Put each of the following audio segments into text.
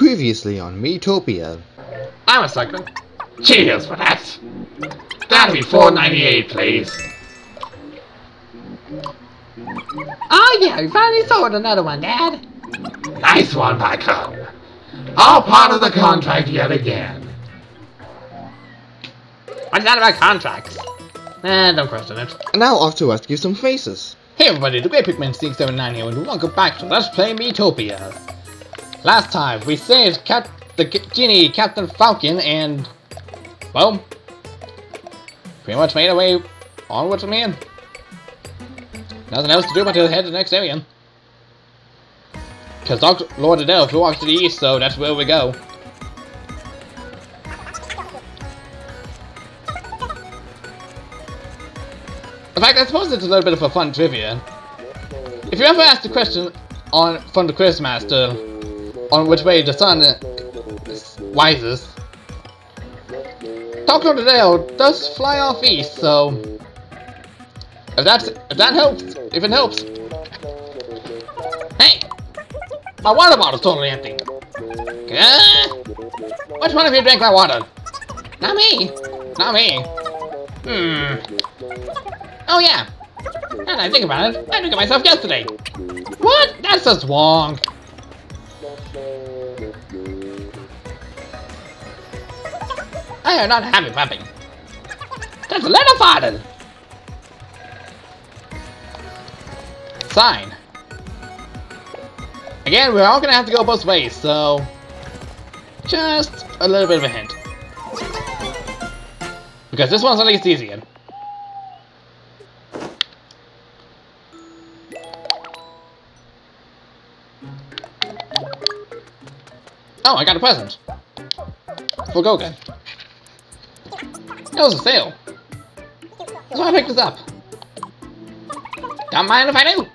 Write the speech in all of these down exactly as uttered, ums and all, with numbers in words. Previously on Miitopia. I'm a sucker. Cheers for that! That'll be four ninety-eight, please. Oh yeah, we finally sold another one, Dad. Nice one, Falcon. All part of the contract yet again. What's that about contracts? Eh, don't question it. And now off to rescue some faces. Hey everybody, The Great Pikmin Z X seven eight nine here, and welcome back to Let's Play Miitopia. Last time, we saved Cap the genie, Captain Falcon, and, well, pretty much made our way onwards from here. Nothing else to do but to head to the next area. Because Dark Lord Idel flew off to the east, so that's where we go. In fact, I suppose it's a little bit of a fun trivia. If you ever asked a question on from the Quizmaster, on which way the sun rises, Dark Lord Idel does fly off east, so if that's if that helps, if it helps. Hey, my water bottle's totally empty. Uh, which one of you drank my water? Not me. Not me. Hmm. Oh yeah. Now that I think about it, I drank it myself yesterday. What? That's just wrong. I am not happy pumping. That's a letter fodder! Sign. Again, we're all gonna have to go both ways, so just a little bit of a hint. Because this one's at least easier. Oh, I got a present. We'll go again. That was a sale. That's why I picked this up. Don't mind if I do.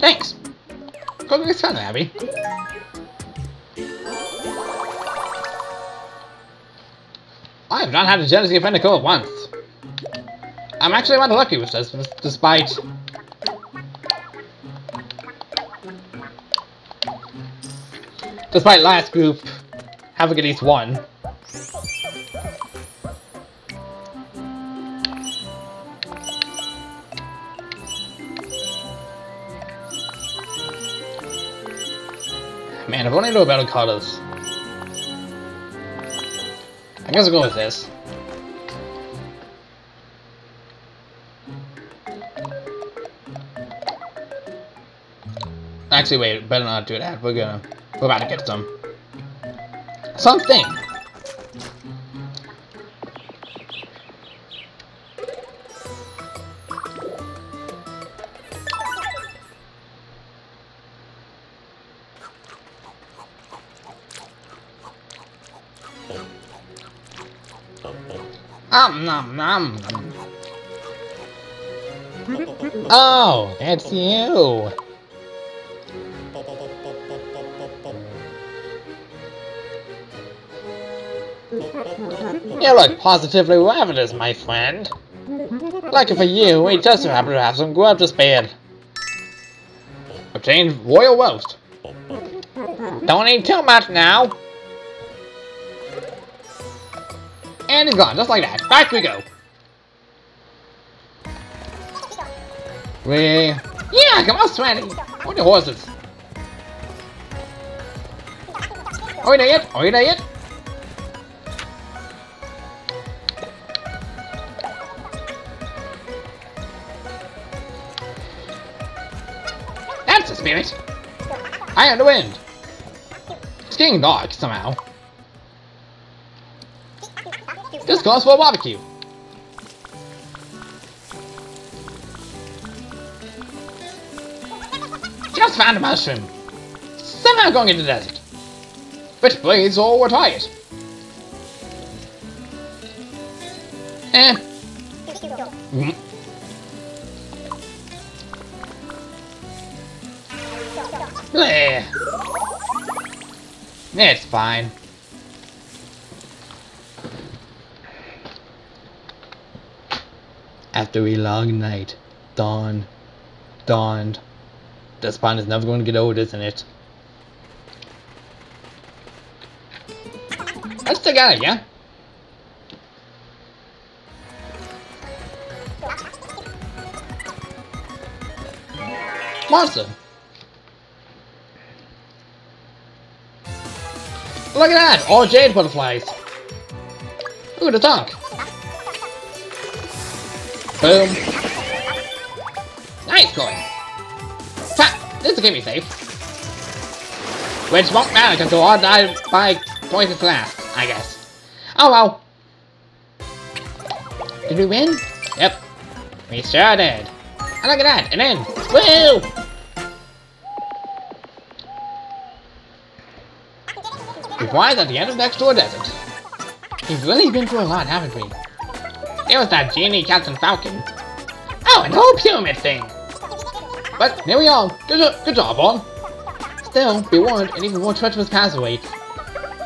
Thanks. Go get some, Abby. I have not had a jealousy of Fendico at once. I'm actually rather lucky with this, despite. Despite last group having at least one. Man, I've only known about colors. I guess I'll go with this. Actually, wait, better not do that. We're gonna. We're about to get some. Something! Um, nom, nom, nom. Oh, that's you! You look positively ravenous, my friend. Lucky for you, we just happen to have some grub to spare. Obtained royal roast. Don't eat too much now. And he's gone, just like that. Back we go. We... Yeah, come on, Swanny. What are the horses? Are you there yet? Are you there yet? Spirit. I am the wind. It's getting dark somehow. This calls for a barbecue. Just found a mushroom. Somehow going into the desert. Which blaze or we're tired. Eh. Mm. Bleh. It's fine. After a long night, dawn dawned. This pond is never going to get old, isn't it? I still got it, yeah? Monster! Look at that! All jade butterflies! Ooh, the dunk! Boom! Nice going! Ha! This will keep me safe! When smoke matter can go all die by poison glass, I guess. Oh well! Did we win? Yep. We sure did! And look at that! And then! Woo! We've arrived at the end of Neksdor Desert. We've really been through a lot, haven't we? There was that genie Captain Falcon. Oh, and the whole pyramid thing! But here we are. Good, good job, all. Still, be warned, an even more treacherous pass awaits.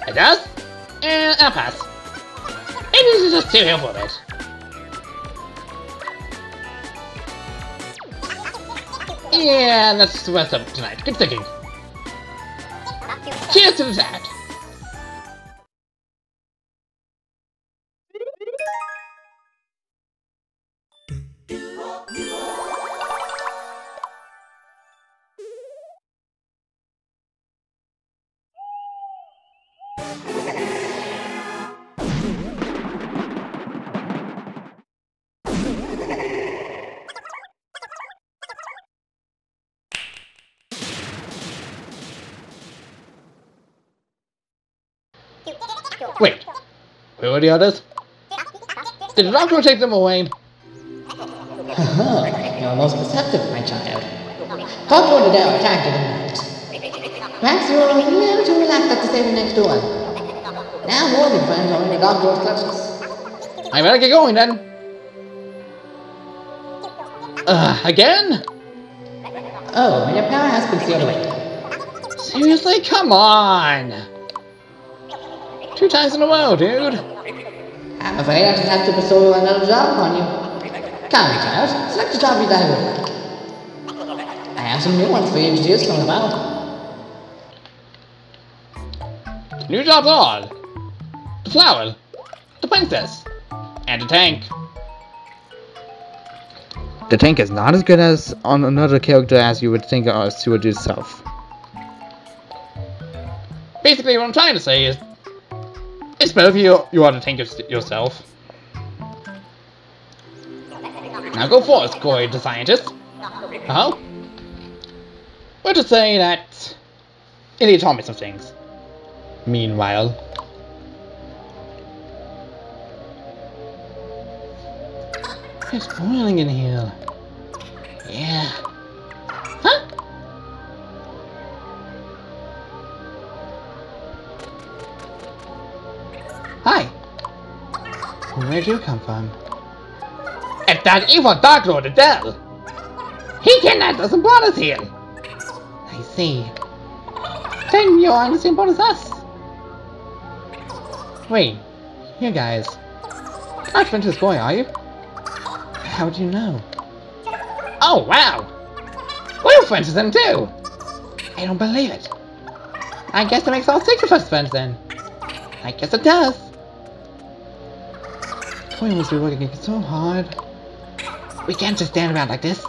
It does? And I'll pass. Maybe we should just stay here for a bit. Yeah, let's rest up tonight. Good thinking. Cheers to that! Wait, where were the others? Did the doctor take them away? Haha, you're most perceptive, my child. Doctor Idel down attacked in the night. Perhaps you were never too relaxed at the station next door. Now more than friends are in the doctor's clutches. I better get going then. Uh, again? Oh, and your power has been sealed away. Seriously? Come on! Two times in a row, dude! I'm afraid I just have to bestow another job on you. Come, child, select a job you die with. I have some new ones for you to choose from the battle. New jobs are the flower, the princess, and the tank. The tank is not as good as on another character as you would think or as you would yourself. Basically, what I'm trying to say is it's better if you, you are the tank yourself. Now go forth, Cory the Scientist. Uh huh. We'll just say that Iliya taught me some things. Meanwhile, it's boiling in here. Yeah. Huh? Hi! Where did you come from? It's that evil Dark Lord Idel! He kidnapped us and brought us here! I see. Then you're on the same boat as us! Wait, you guys. Not friends with this boy, are you? How do you know? Oh wow! We're friends with them too! I don't believe it! I guess it makes all six of us friends then. I guess it does! We must be working so hard. We can't just stand around like this.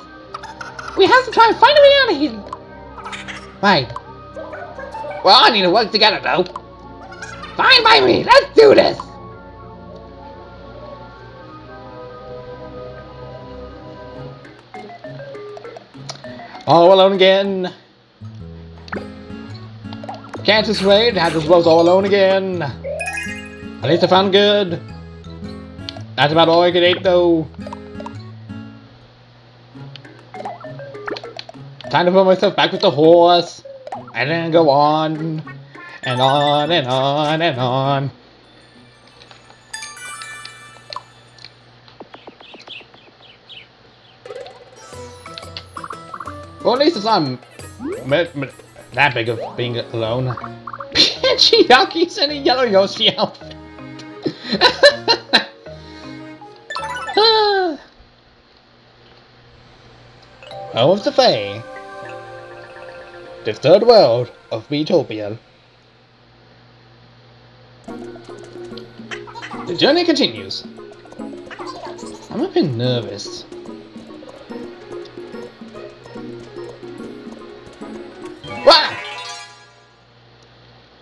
We have to try and find a way out of here. Right. We all need to work together, though. Fine by me. Let's do this. All alone again. Can't just wait to have this world all alone again. At least I found good. That's about all I could eat, though. Time to put myself back with the horse, and then go on, and on, and on, and on. Well, at least it's not that big of being alone. Pinchy Yoki's in a yellow Yoshi outfit. home of the Fae, the third world of Miitopia. The journey continues. I'm a bit nervous. Wah!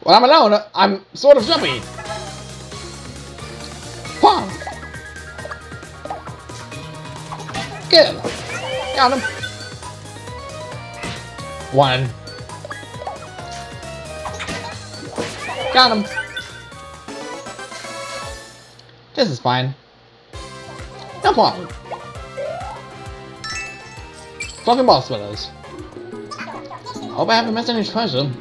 When I'm alone, I'm sort of jumpy. Wah! Good. Got him. One. Got him. This is fine. No problem. Fucking boss fellows. Hope I haven't missed any treasure.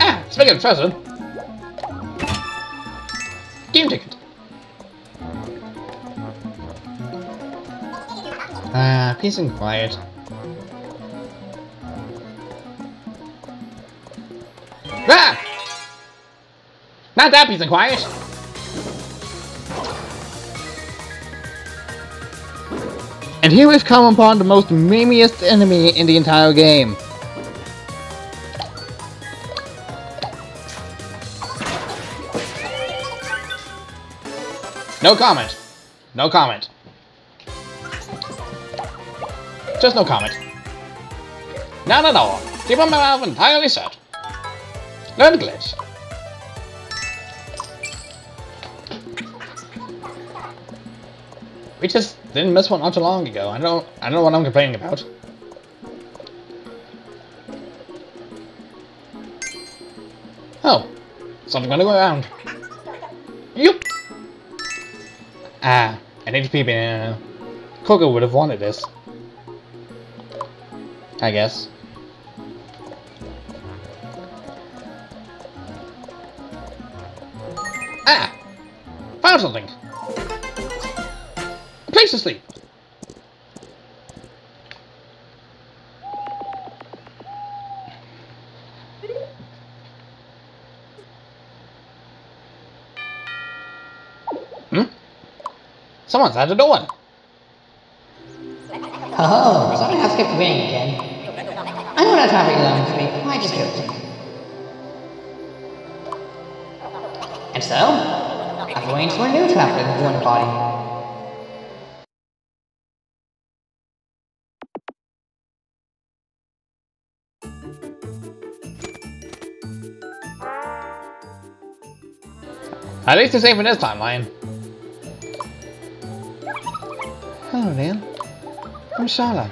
Ah! Speaking of treasure. Game ticket. Ah, peace and quiet. Ah! Not that peace and quiet! And here we've come upon the most memeiest enemy in the entire game. No comment. No comment. Just no comment. None at all. Keep my mouth entirely shut. Learn glitch. We just didn't miss one not too long ago. I don't I don't know what I'm complaining about. Oh. Something gonna go around. Yup. Ah, an H P banana. Coco would have wanted this. I guess. Ah! Found something! A place to sleep! Hmm? Someone's at the door! Oh, someone has kept ringing again. I don't have traffic alone for me. I just killed him. And so, I've arranged for a new traveler to join the party. At least it's safe in this timeline. Hello, Neil. I'm Shala.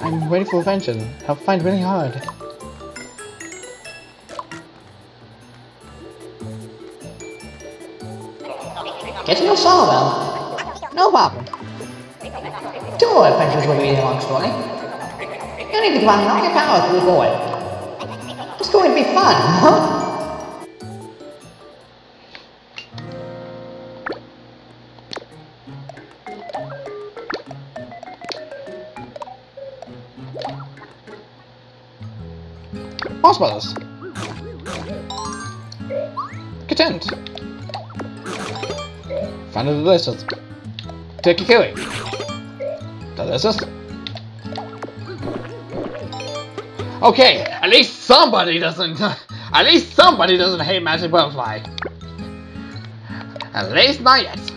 I'm ready for adventure. I'll find really hard. Get to know Shala well. No problem. Two more adventures will be in the long story. You need to combine all your power through the void. It's going to be fun, huh? Boss brothers. Content. Found a delicious. Take a kiwi. Delicious. Okay, at least somebody doesn't. At least somebody doesn't hate Magic Butterfly. At least not yet.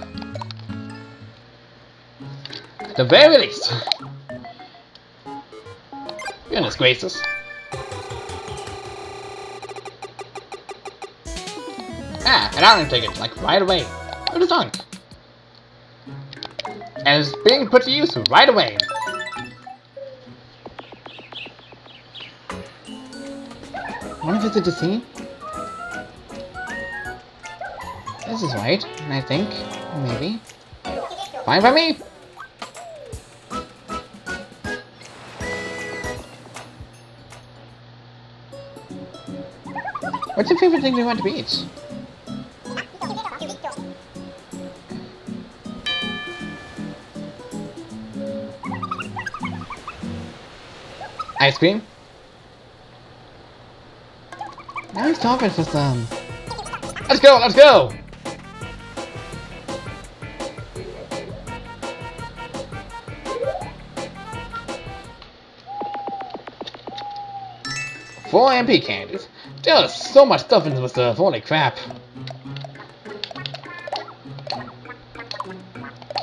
At the very least. Goodness gracious. Ah, an iron ticket, like right away. What is on? And it's being put to use right away. Wanna visit the scene? This is right, I think. Maybe. Fine by me! What's your favorite thing to do on the beach? Ice cream? Now he's talking for some. Let's go, let's go! Four M P candies. There's so much stuff in this stuff. Holy crap.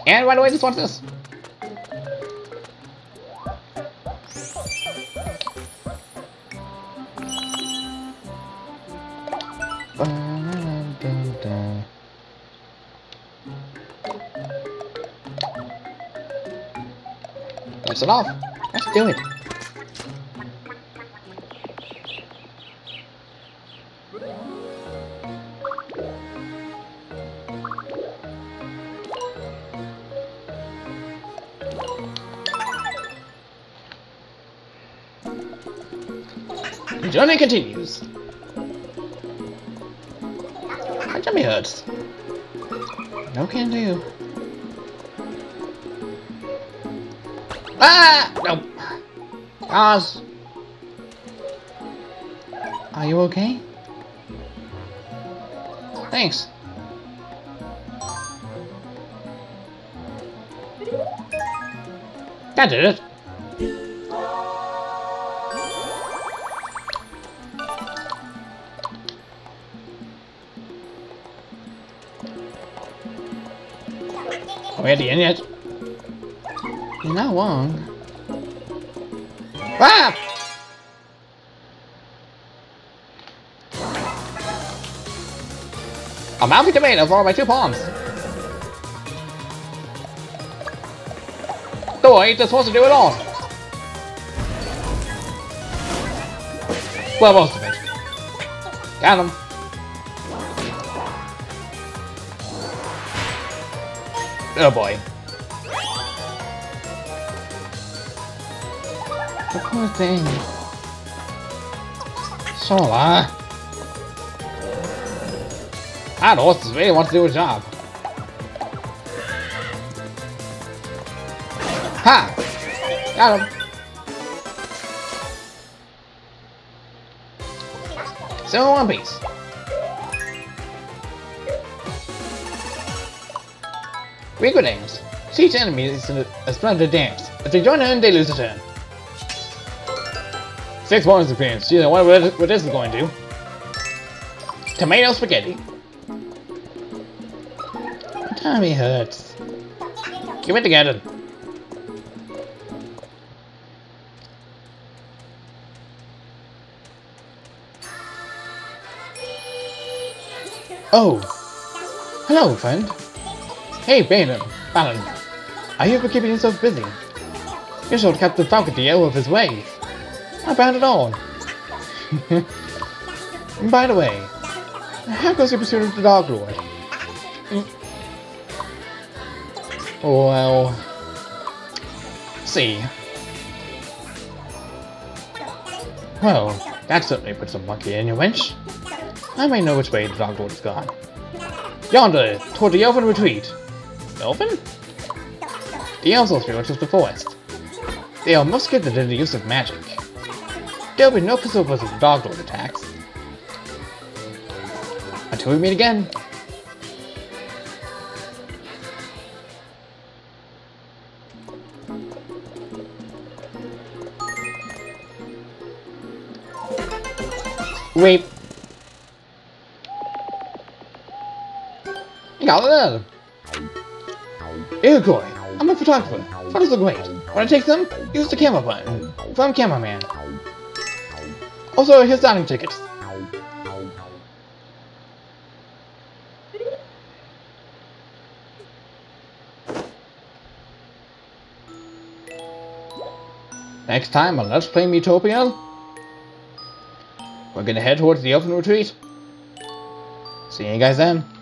And right away, just watch this. That's enough. Let's do it. Journey continues. My tummy hurts. No can do. Ah! No. Oz. Are you okay? Thanks. That did it. We're at the end yet. You're not wrong. Ah! A mouthy tomato followed by two palms. So I ain't supposed to do it all. Well, most of it. Got him. Oh boy. The poor thing. Shala. I don't know what this really wants to do a job. Ha! Got him. So one piece. Rico dance. Each enemy is a, a splendid dance. If they join in, they lose a turn. Six bonus appearance. Jeez, I wonder what this is going to do. Tomato spaghetti. My tummy hurts. Keep it together. Oh. Hello, friend. Hey, Baylor, Fallon, are you ever keeping yourself busy? Here's old Captain Falcon to out of his ways. Not bad at all. By the way, how goes your pursuit of the Dark Lord? Well, see. Well, that certainly puts a monkey in your winch. I may know which way the Dark Lord has gone. Yonder, toward the Elven Retreat. Elven? The Elven Retreat is the forest. They are most gifted in the use of magic. There will be no possible Dark Lord attacks. Until we meet again. Wait. You got it. Ew, Cory, I'm a photographer. Photos look great. When I take them, use the camera button. From cameraman. Also, here's dining tickets. Next time on Let's Play Miitopia, we're gonna head towards the Elven Retreat. See you guys then.